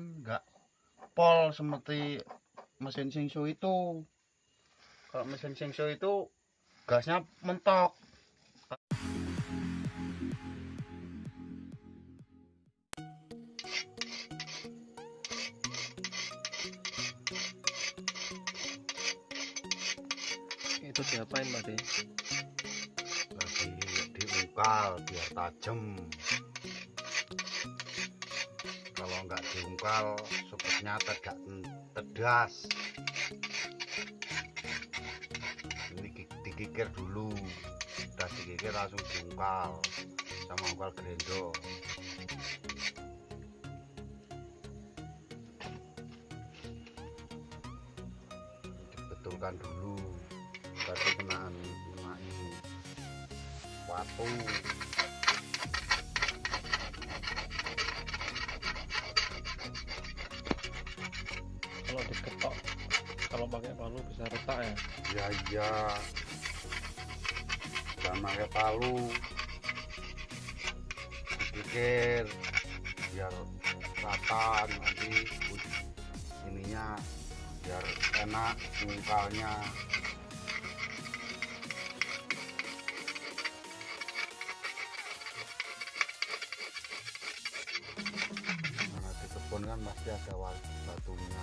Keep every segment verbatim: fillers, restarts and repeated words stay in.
teman-teman, nggak pol seperti mesin Shingsu itu. Kalau mesin Shingsu itu gasnya mentok. Itu diapain tadi? Lagi diungkal biar tajam. Kalau nggak diungkal supetnya tegak tedas. Ini dikikir dulu, udah dikikir langsung diungkal sama ungkal grendel. Dibetulkan dulu, baru kenaan kena ini watu. Kalau diketok, kalau pakai palu bisa retak ya? Ya iya, jangan pakai palu, dikikir biar rata nanti ininya, biar enak mungkalnya. Karena di kebun kan pasti ada batunya.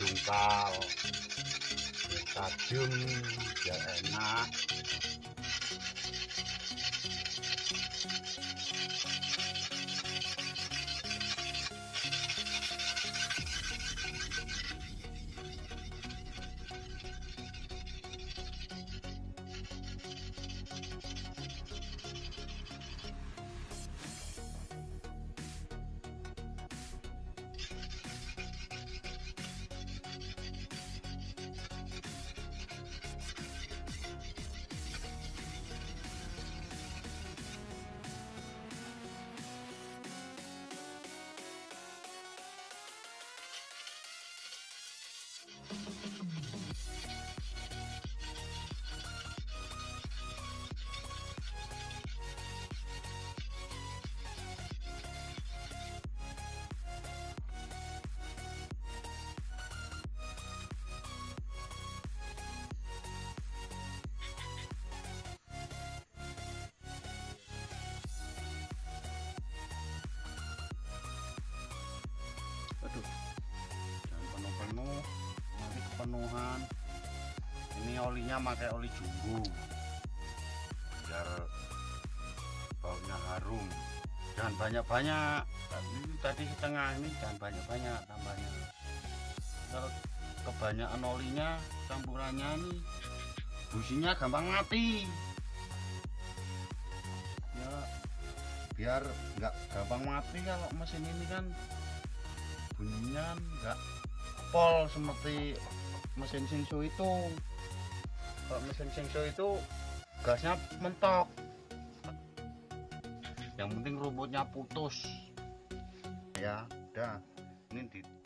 Dungkal tajam ya enak. Nanti kepenuhan. Ini olinya pakai oli jumbo biar baunya harum. Jangan banyak-banyak, tadi setengah, ini jangan banyak-banyak tambahnya. Kalau kebanyakan olinya campurannya ini businya gampang mati ya, biar nggak gampang mati. Kalau mesin ini kan bunyinya nggak pol seperti mesin Shingsu itu. Kalau mesin Shingsu itu gasnya mentok, yang penting rumputnya putus ya. Udah, ini di